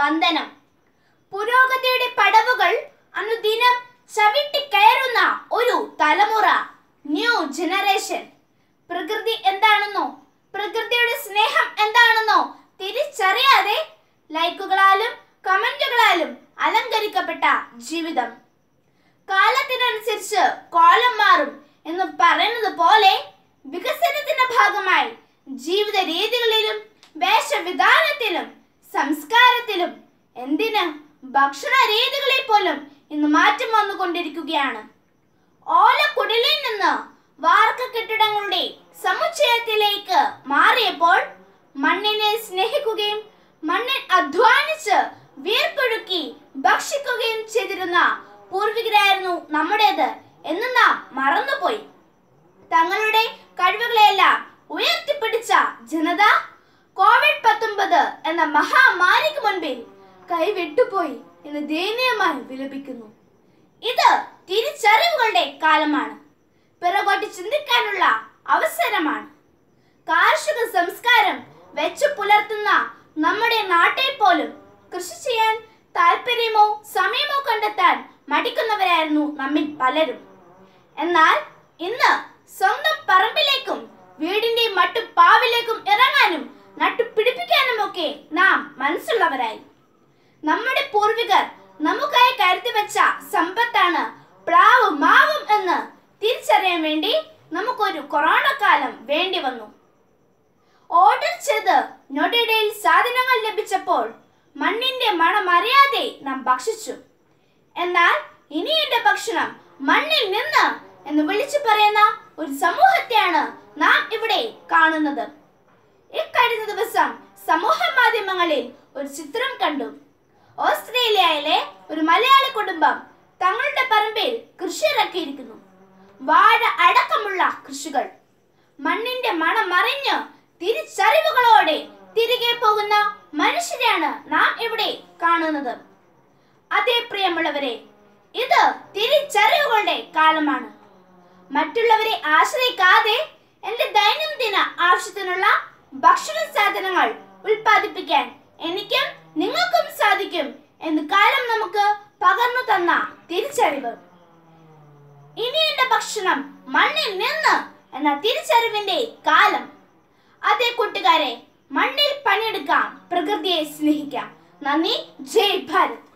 വന്ദനം. പുരോഗതിയുടെ പടവുകൾ അനുദിനം ചവിട്ടിക്കയറുന്ന ഒരു തലമുറ, ന്യൂ ജനറേഷൻ. പ്രകൃതി എന്താണെന്നോ പ്രകൃതിയുടെ സ്നേഹം എന്താണെന്നോ തിരിച്ചറിയാതെ ലൈക്കുകളാലും കമന്റുകളാലും അലങ്കരിക്കപ്പെട്ട ജീവിതം. കാലത്തിനനുസരിച്ച് കോലം മാറും എന്ന് പറയുന്നത് പോലെ വികസനത്തിന്റെ ഭാഗമായി ജീവിത രീതികളിലും വേഷവിധാനത്തിലും സംസ്കാരത്തിലും, എന്തിന് ഭക്ഷണ രീതികളിൽ പോലും ഇന്ന് മാറ്റം വന്നുകൊണ്ടിരിക്കുകയാണ്. ഓലക്കുടലിൽ നിന്ന് വാർക്ക കെട്ടിടങ്ങളുടെ സമുച്ചയത്തിലേക്ക് മാറിയപ്പോൾ മണ്ണിനെ സ്നേഹിക്കുകയും മണ്ണിൽ അധ്വാനിച്ച് വീർപ്പൊഴുക്കി ഭക്ഷിക്കുകയും ചെയ്തിരുന്ന പൂർവികരായിരുന്നു നമ്മുടേത് എന്ന് നാം മറന്നുപോയി. തങ്ങളുടെ കഴിവുകളെല്ലാം ഉയർത്തിപ്പിടിച്ച ജനത കോവിഡ്-19 എന്ന മഹാമാരിക്ക് മുൻപിൽ കൈവിട്ടുപോയി എന്ന് ദയനീയമായി വിലപിക്കുന്നു. ഇത് തിരിച്ചറിവുകളുടെ കാലമാണ്, പിറകോട്ട് ചിന്തിക്കാനുള്ള അവസരമാണ്. കാർഷിക സംസ്കാരം വെച്ചു പുലർത്തുന്ന നമ്മുടെ നാട്ടിൽ പോലും കൃഷി ചെയ്യാൻ താല്പര്യമോ സമയമോ കണ്ടെത്താൻ മടിക്കുന്നവരായിരുന്നു നമ്മിൽ പലരും. എന്നാൽ ഇന്ന് സ്വന്തം പറമ്പിലേക്കും വീടിന്റെ മട്ടുപ്പാവിലേക്കും ഇറങ്ങാനും നട്ടുപിടിപ്പിക്കാനും ഒക്കെ നാം മനസ്സുള്ളവരായി. നമ്മുടെ പൂർവികർ നമുക്കായി കരുതി വെച്ച സമ്പത്താണ് പ്ലാവും മാവും എന്ന് തിരിച്ചറിയാൻ വേണ്ടി നമുക്കൊരു കൊറോണ കാലം വേണ്ടി വന്നു. ഓർഡർ ചെയ്ത് ഞൊടിയിടയിൽ സാധനങ്ങൾ ലഭിച്ചപ്പോൾ മണ്ണിന്റെ മണം അറിയാതെ നാം ഭക്ഷിച്ചു. എന്നാൽ ഇനി എന്റെ ഭക്ഷണം മണ്ണിൽ നിന്ന് എന്ന് വിളിച്ചു പറയുന്ന ഒരു സമൂഹത്തെയാണ് നാം ഇവിടെ കാണുന്നത്. ഇക്കഴിഞ്ഞ ദിവസം സമൂഹ മാധ്യമങ്ങളിൽ ഒരു ചിത്രം കണ്ടു. ഓസ്ട്രേലിയയിലെ ഒരു മലയാളി കുടുംബം തങ്ങളുടെ പറമ്പിൽ കൃഷിയിറക്കിയിരിക്കുന്നു. വാഴ അടക്കമുള്ള കൃഷികൾ. മണ്ണിന്റെ മണമറിഞ്ഞ് തിരിച്ചറിവുകളോടെ തിരികെ പോകുന്ന മനുഷ്യരെയാണ് നാം ഇവിടെ കാണുന്നത്. അതേ പ്രിയമുള്ളവരെ, ഇത് തിരിച്ചറിവുകളുടെ കാലമാണ്. മറ്റുള്ളവരെ ആശ്രയിക്കാതെ എന്റെ ദൈനംദിന ആവശ്യത്തിനുള്ള ഭക്ഷണ സാധനങ്ങൾ ഉൽപ്പാദിപ്പിക്കാൻ എനിക്കും നിങ്ങൾക്കും സാധിക്കും എന്ന് കാലം നമുക്ക് പകർന്നു തന്ന തിരിച്ചറിവ്. ഇനി എന്റെ ഭക്ഷണം മണ്ണിൽ നിന്ന് എന്ന തിരിച്ചറിവിന്റെ കാലം. അതേ കൂട്ടുകാരെ, മണ്ണിൽ പണിയെടുക്കാം, പ്രകൃതിയെ സ്നേഹിക്കാം. നന്ദി. ജയ് ഭാരത്.